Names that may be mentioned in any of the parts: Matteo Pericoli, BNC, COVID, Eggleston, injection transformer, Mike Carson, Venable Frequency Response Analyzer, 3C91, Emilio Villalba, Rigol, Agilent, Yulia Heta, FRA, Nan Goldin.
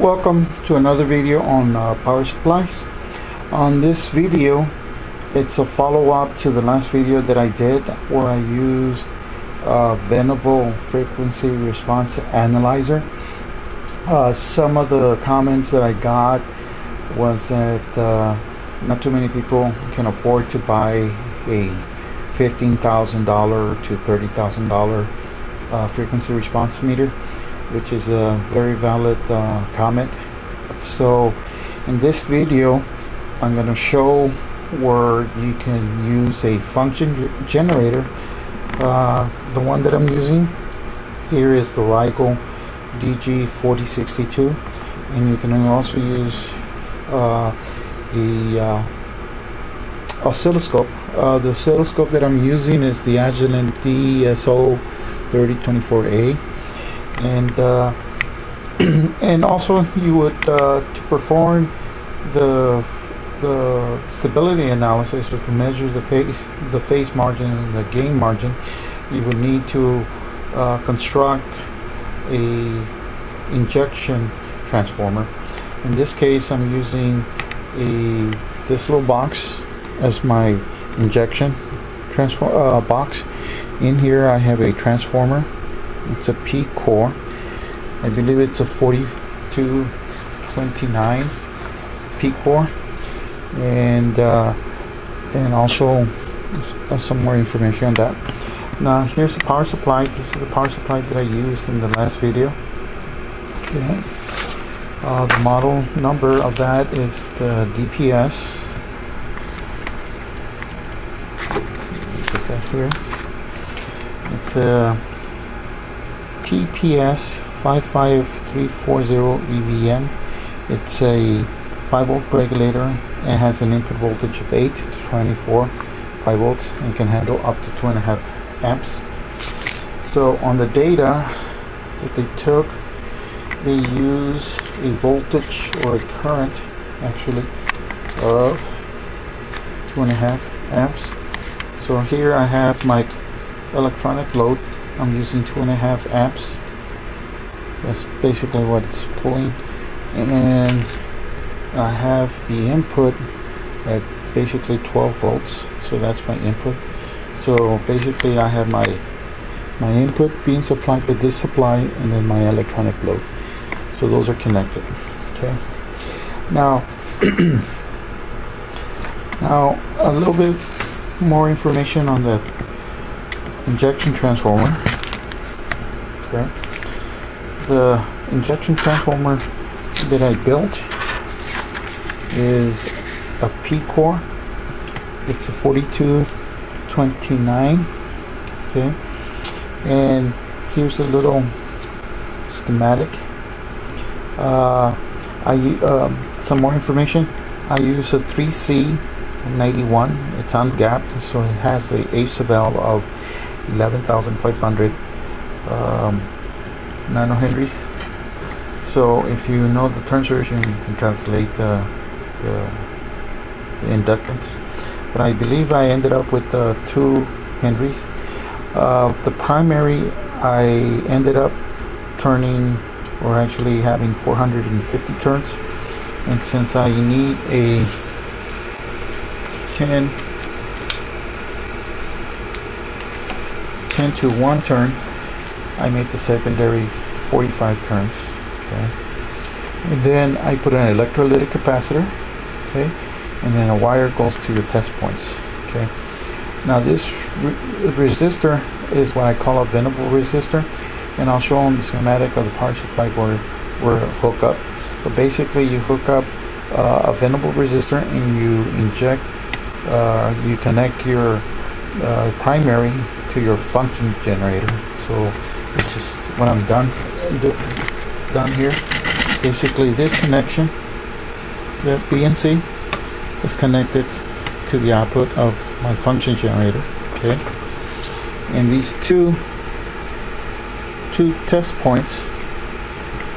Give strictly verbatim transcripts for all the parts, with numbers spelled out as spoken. Welcome to another video on uh, power supplies. On this video, it's a follow-up to the last video that I did where I used uh, Venable Frequency Response Analyzer. Uh, some of the comments that I got was that uh, not too many people can afford to buy a fifteen thousand dollar to thirty thousand dollar uh, frequency response meter, which is a very valid uh, comment. So in this video, I'm going to show where you can use a function generator. Uh, the one that I'm using here is the Rigol D G four oh six two, and you can also use uh, the uh, oscilloscope. Uh, the oscilloscope that I'm using is the Agilent D S O thirty twenty-four A. And uh, and also you would uh, to perform the the stability analysis, or to measure the phase the phase margin and the gain margin, you would need to uh, construct a injection transformer. In this case, I'm using a this little box as my injection transform uh, box. In here, I have a transformer. It's a P core. I believe it's a forty-two twenty-nine P core, and uh, and also some more information on that. Now here's the power supply. This is the power supply that I used in the last video. Okay. Uh, the model number of that is the D P S. Put that here. It's a T P S five five three four zero E V M. It's a five volt regulator. It has an input voltage of eight to twenty-four, five volts, and can handle up to two and a half amps. So on the data that they took, they use a voltage, or a current actually, of two and a half amps. So here I have my electronic load. I'm using two and a half amps. That's basically what it's pulling, and I have the input at basically twelve volts. So that's my input. So basically, I have my my input being supplied with this supply, and then my electronic load. So those are connected. Okay. Now, now a little bit more information on the injection transformer. Okay. The injection transformer that I built is a P core. It's a forty-two twenty-nine. Okay. And here's a little schematic. Uh, I uh, some more information. I use a three C ninety-one. It's ungapped, so it has a H sub L of eleven thousand five hundred um, nanohenries. So if you know the turn duration, you can calculate uh, the, the inductance. But I believe I ended up with uh, two henries. Uh, the primary, I ended up turning, or actually having four hundred fifty turns. And since I need a ten to one turn, I made the secondary forty-five turns. Okay. And then I put an electrolytic capacitor. Okay. And then a wire goes to your test points. Okay. Now this re resistor is what I call a Venable resistor, and I'll show them the schematic of the power supply where where hook up. So basically, you hook up uh, a Venable resistor, and you inject. Uh, you connect your uh, primary to your function generator. So it's just when I'm done do, done here, basically this connection, that B N C, is connected to the output of my function generator. Okay, and these two two test points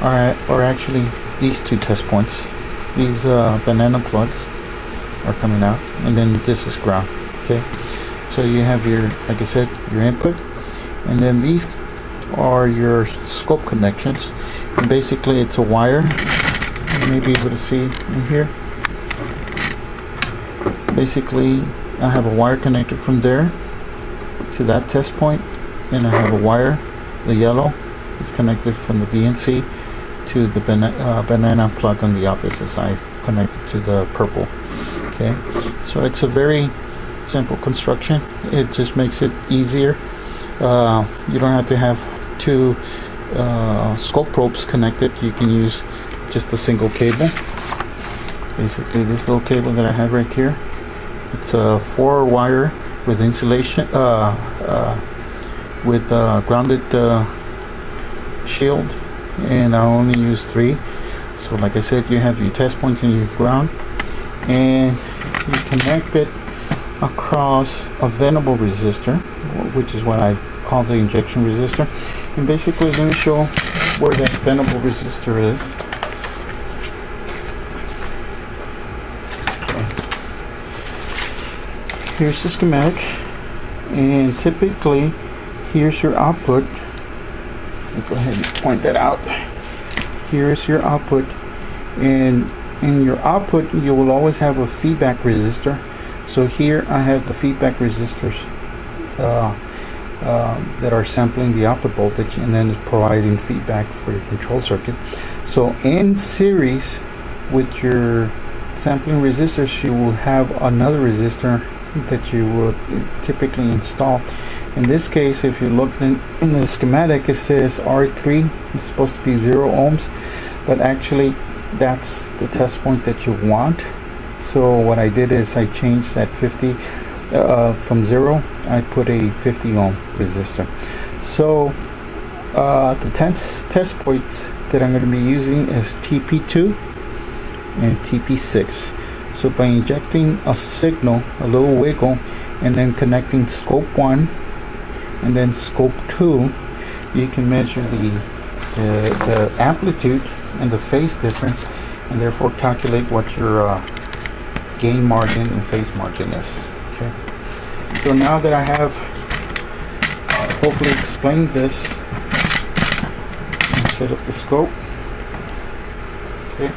are are actually these two test points. These uh, banana plugs are coming out, and then this is ground. Okay. So you have your, like I said, your input, and then these are your scope connections. And basically, it's a wire you may be able to see in here. Basically, I have a wire connected from there to that test point, and I have a wire, the yellow, is connected from the B N C to the bana uh, banana plug on the opposite side, connected to the purple. Okay, so it's a very simple construction. It just makes it easier. Uh, you don't have to have two uh, scope probes connected. You can use just a single cable. Basically, this little cable that I have right here. It's a four wire with insulation, uh, uh, with uh, grounded uh, shield, and I only use three. So, like I said, you have your test points and your ground, and you connect it across a venable resistor, which is what I call the injection resistor. And basically, let me show where that venable resistor is. Here's the schematic, and typically here's your output. I'll go ahead and point that out. Here's your output, and in your output you will always have a feedback resistor. So here I have the feedback resistors uh, uh, that are sampling the output voltage and then providing feedback for your control circuit. So in series with your sampling resistors, you will have another resistor that you would typically install. In this case, if you look in, in the schematic, it says R three is supposed to be zero ohms, but actually that's the test point that you want. So what I did is I changed that fifty uh, from zero, I put a fifty ohm resistor. So uh, the test, test points that I'm going to be using is T P two and T P six. So by injecting a signal, a little wiggle, and then connecting scope one and then scope two, you can measure the, the, the amplitude and the phase difference, and therefore calculate what your uh, gain margin and phase margin is. Okay. So now that I have hopefully explained this, and set up the scope. Okay.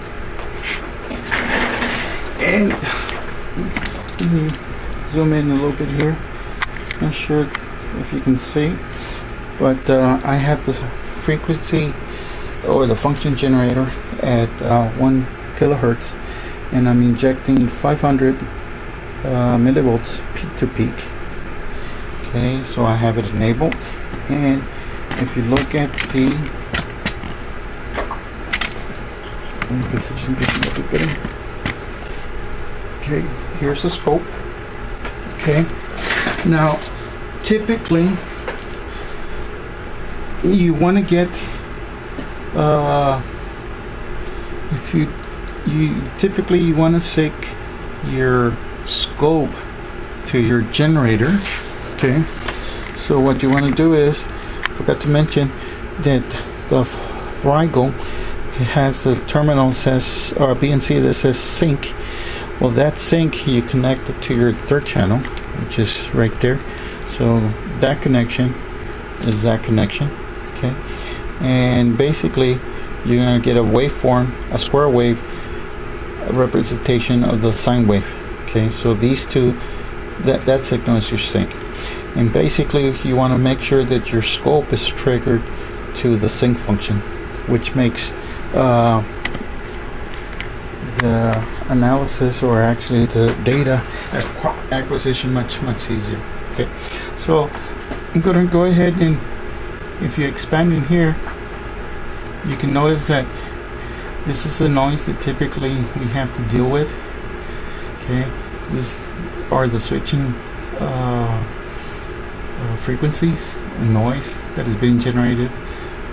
And let me zoom in a little bit here. Not sure if you can see, but uh, I have the frequency or the function generator at uh, one kilohertz, and I'm injecting five hundred uh, millivolts peak to peak. Okay, so I have it enabled, and if you look at the position, this is a bit better. Okay, here's the scope. Okay, now typically you want to get uh, if you you typically you want to sync your scope to your generator. Okay, so what you want to do is, forgot to mention that the Rigol has the terminal says or B N C that says sync. Well, that sync you connect it to your third channel, which is right there. So that connection is that connection. Okay, and basically you're going to get a waveform, a square wave representation of the sine wave. Okay, so these two, that that signal is your sync, and basically you want to make sure that your scope is triggered to the sync function, which makes uh, the analysis, or actually the data acquisition, much much easier. Okay, so I'm going to go ahead, and if you expand in here, you can notice that this is the noise that typically we have to deal with. Okay, these are the switching uh, uh, frequencies and noise that is being generated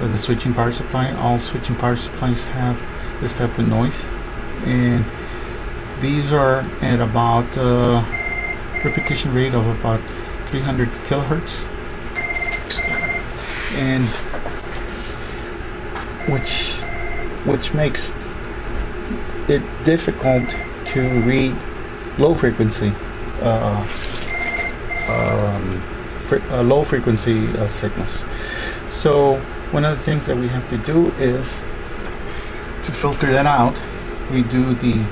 by the switching power supply. All switching power supplies have this type of noise, and these are at about uh, repetition rate of about three hundred kilohertz, and which which makes it difficult to read low frequency uh, um, fre uh, low frequency uh, signals. So one of the things that we have to do is to filter that out we do the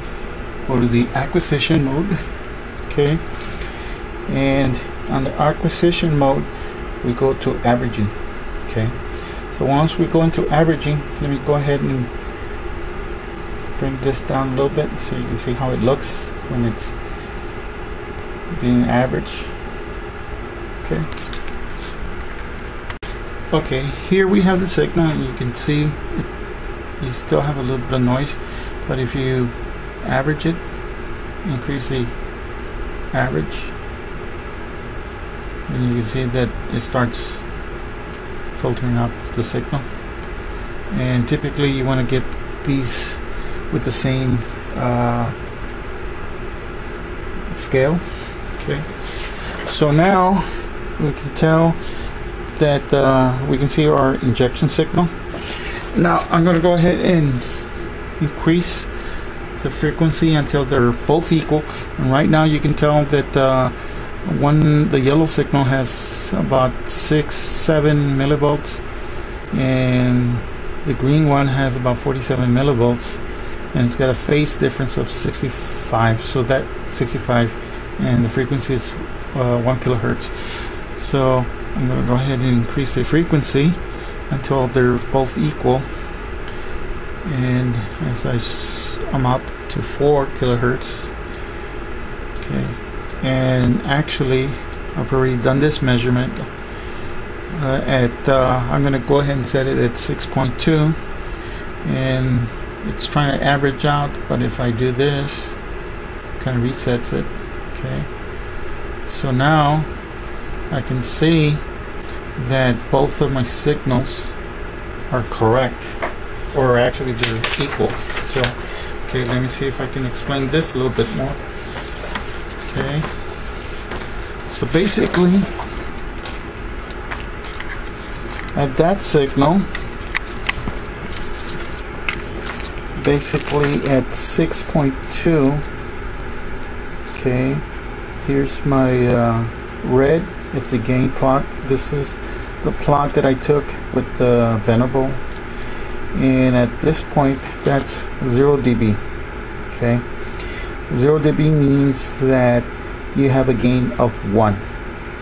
go to the acquisition mode, okay, and on the acquisition mode we go to averaging. Okay, so once we go into averaging, let me go ahead and bring this down a little bit so you can see how it looks when it's being averaged. Okay, okay, here we have the signal, and you can see it, you still have a little bit of noise, but if you average it, increase the average, and you can see that it starts filtering out the signal. And typically you want to get these with the same uh, scale. Okay, so now we can tell that uh, we can see our injection signal. Now I'm going to go ahead and increase the frequency until they're both equal, and right now you can tell that uh, one the yellow signal has about six seven millivolts, and the green one has about forty-seven millivolts, and it's got a phase difference of sixty-five, so that sixty-five, and the frequency is uh, one kilohertz. So I'm going to go ahead and increase the frequency until they're both equal, and as I s I'm up to four kilohertz. Okay, and actually I've already done this measurement uh, at uh, I'm gonna go ahead and set it at six point two, and it's trying to average out, but if I do this, it kind of resets it. Okay, so now I can see that both of my signals are correct, or actually they're equal. So okay, let me see if I can explain this a little bit more. Okay, so basically at that signal, basically at six point two, okay, here's my uh, red, it's the gain plot. This is the plot that I took with the Venable, and at this point that's zero D B. Okay, zero D B means that you have a gain of one.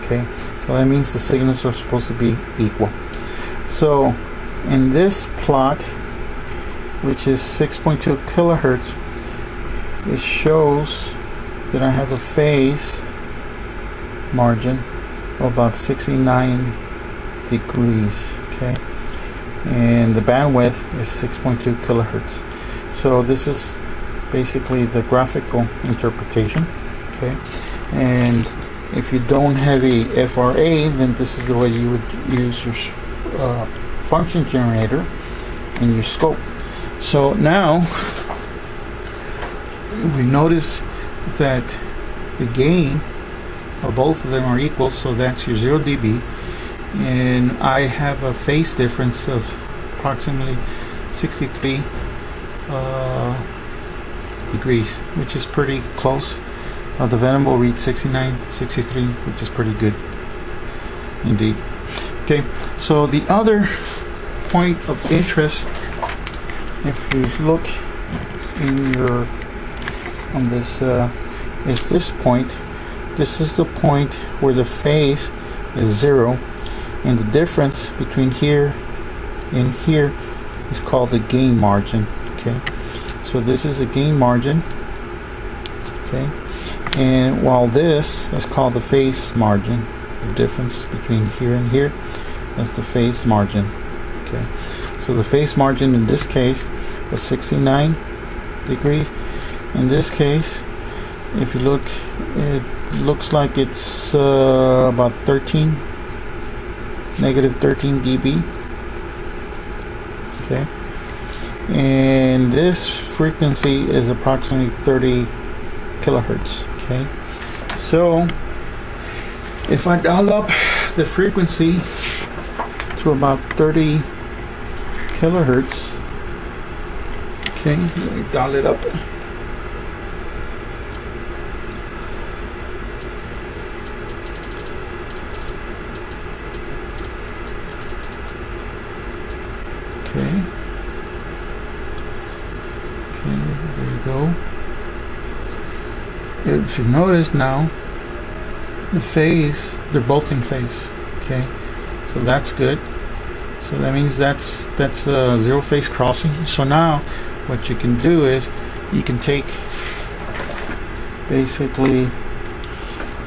Okay, so that means the signals are supposed to be equal. So in this plot, which is six point two kilohertz, it shows that I have a phase margin of about sixty-nine degrees. Okay, and the bandwidth is six point two kilohertz. So this is basically the graphical interpretation. Okay, and if you don't have a F R A, then this is the way you would use your uh, function generator and your scope. So now we notice that the gain of both of them are equal, so that's your zero D B, and I have a phase difference of approximately sixty-three uh, degrees, which is pretty close. Uh, the Venable reads sixty-nine, sixty-three, which is pretty good indeed. Okay, so the other point of interest, if you look in your on this, uh, is this point. This is the point where the phase is zero, and the difference between here and here is called the gain margin. Okay, so this is a gain margin. Okay, and while this is called the phase margin, the difference between here and here is the phase margin. Okay, so the phase margin in this case was sixty-nine degrees. In this case, if you look, it looks like it's uh, about thirteen, negative thirteen D B. Okay, and this frequency is approximately thirty kilohertz. Okay, so if I dial up the frequency to about thirty kilohertz, okay, let me dial it up. Okay. Okay. go. If you notice now, the phase, they're both in phase. Okay, so that's good. So that means that's that's a zero phase crossing. So now what you can do is you can take basically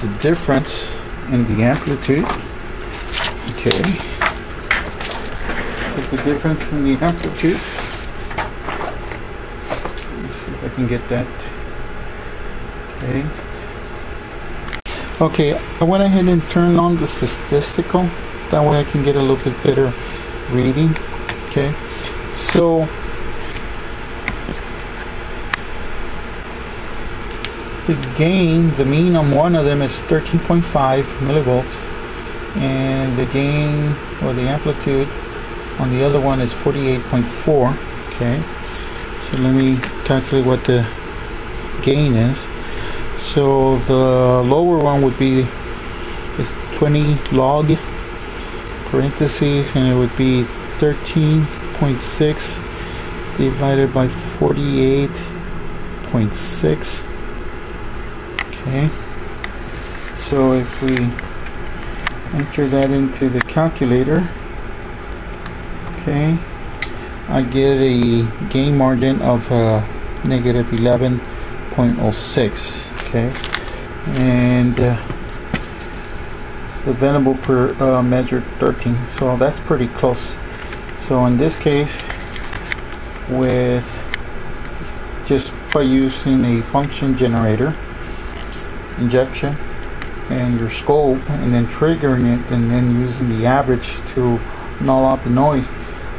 the difference in the amplitude. Okay, take the difference in the amplitude. Let's see if I can get that. Okay. Okay, I went ahead and turned on the statistical, that way I can get a little bit better reading. Okay, so the gain, the mean on one of them is thirteen point five millivolts, and the gain or the amplitude on the other one is forty-eight point four. Okay, so let me calculate what the gain is. So the lower one would be is twenty log parentheses, and it would be thirteen point six divided by forty-eight point six. Okay, so if we enter that into the calculator, okay, I get a gain margin of uh, negative eleven point zero six. Okay, and uh, the Venable per uh, measured thirteen, so that's pretty close. So in this case, with just by using a function generator injection and your scope, and then triggering it, and then using the average to null out the noise,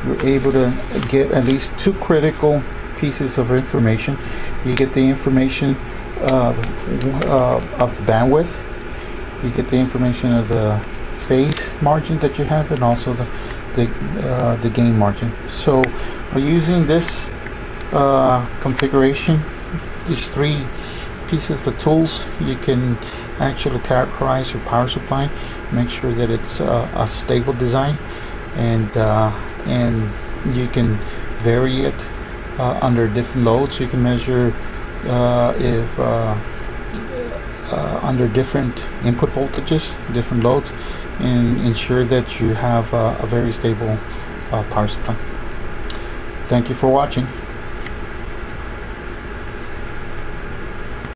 you're able to get at least two critical pieces of information. You get the information Uh, uh, of bandwidth, you get the information of the phase margin that you have, and also the the, uh, the gain margin. So by using this uh, configuration, these three pieces of tools, you can actually characterize your power supply, make sure that it's uh, a stable design, and uh, and you can vary it uh, under different loads. You can measure Uh, if uh, uh, under different input voltages, different loads, and ensure that you have uh, a very stable uh, power supply. Thank you for watching.